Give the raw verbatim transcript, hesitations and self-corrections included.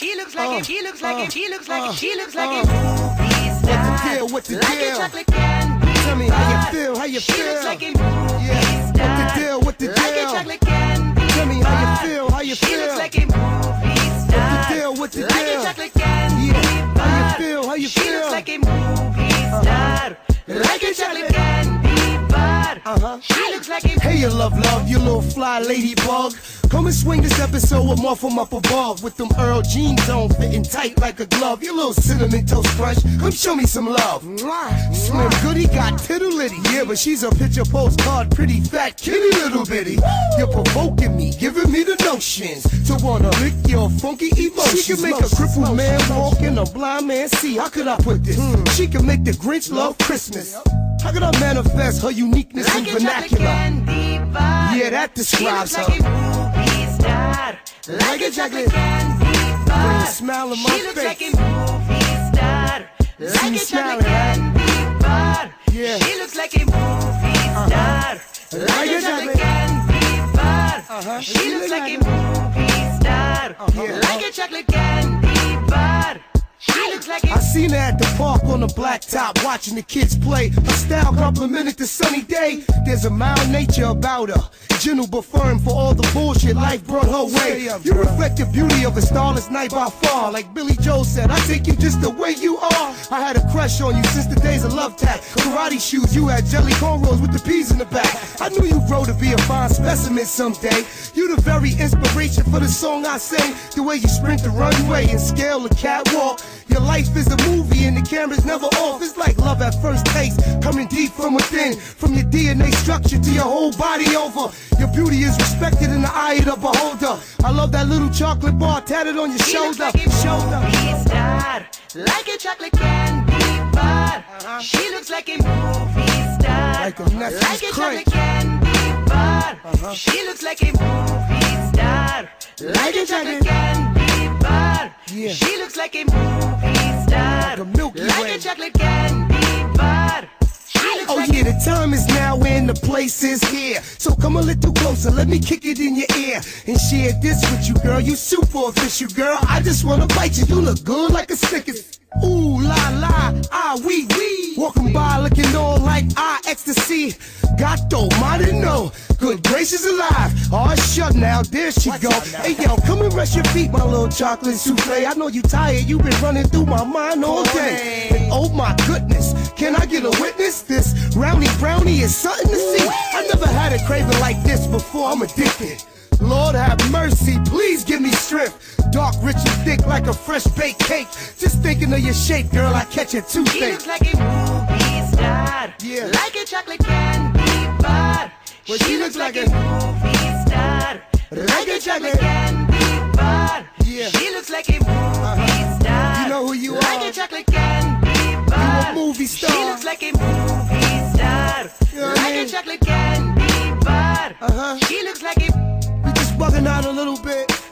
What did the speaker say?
She looks like it, she looks like it, she looks like it, she looks like it. Movie star. What's the deal? What's the deal? Like a chocolate candy. Tell me how you feel, how you feel. She looks like a movie star. What's the deal? What's the deal? Like a chocolate candy. Tell me how you feel, how you feel. She looks like a movie star. What's the deal? What's the deal? Like a chocolate candy. How you feel, how you feel. She looks like a movie star. Like a chocolate candy. Uh-huh. She looks like a... Hey, you love, love, you little fly ladybug. Come and swing this episode with more from up above. With them Earl jeans on, fitting tight like a glove. You little cinnamon toast crunch, come show me some love. Slim Goody got tittle litty. Yeah, but she's a picture postcard, pretty fat kitty little bitty. You're provoking me, giving me the notions to wanna lick your funky emotions. She can make a crippled man walk and a blind man see. How could I put this? She can make the Grinch love Christmas. How could I manifest her uniqueness like in vernacular? Yeah, that describes her. She looks like a movie star. Like a chocolate candy bar. Bring a smile on my face. She looks like a movie star. Like a chocolate candy bar. Yeah. She looks like a movie star. Like a chocolate candy bar. She looks like a movie star. Like a chocolate candy bar. I seen her at the park on the blacktop, watching the kids play. Her style complimented the sunny day. There's a mild nature about her, gentle but firm for all the bullshit life brought her way. You reflect the beauty of a starless night by far. Like Billy Joel said, I take you just the way you are. I had a crush on you since the days of Love Tap. Karate shoes, you had jelly cornrows with the peas in the back. I knew you'd grow to be a fine specimen someday. You the very inspiration for the song I sing. The way you sprint the runway and scale the catwalk. Your life is a movie and the camera's never off. It's like love at first taste, coming deep from within. From your D N A structure to your whole body over. Your beauty is respected in the eye of the beholder. I love that little chocolate bar tatted on your she shoulder. She looks like a movie star, like a chocolate candy bar. Uh-huh. She looks like a movie star, like a, like a chocolate candy bar. Uh-huh. She looks like a movie star, like, like a chocolate candy bar. Yeah. She looks like a movie star, like a, Milky like way. A chocolate candy bar. Oh yeah, the time is now and the place is here. So come a little closer, let me kick it in your ear and share this with you, girl. You super official, girl. I just wanna bite you. You look good like a Snickers. Ooh la la, ah wee wee. Walking by looking all like ah ecstasy. Gato, marino, good gracious alive. Oh shut now, there she go. Hey yo, come and rest your feet, my little chocolate souffle. I know you tired, you been running through my mind all day. And oh my goodness, can I get a witness? This roundy brownie is something to see. I never had a craving like this before, I'm addicted. Lord have mercy, please give me strength. Dark, rich, and thick like a fresh baked cake. Just thinking of your shape, girl, I catch a toothache. She looks like a movie star, yeah. Like a chocolate candy bar. Well, she, she looks, looks like, like a movie star, like a chocolate candy bar. Yeah. She looks like a movie uh-huh. star. You know who you like are. Like a chocolate candy bar. You a movie star. She looks like a movie star, you know like I mean? A chocolate candy bar. Uh-huh. She looks like a... Bugging out a little bit.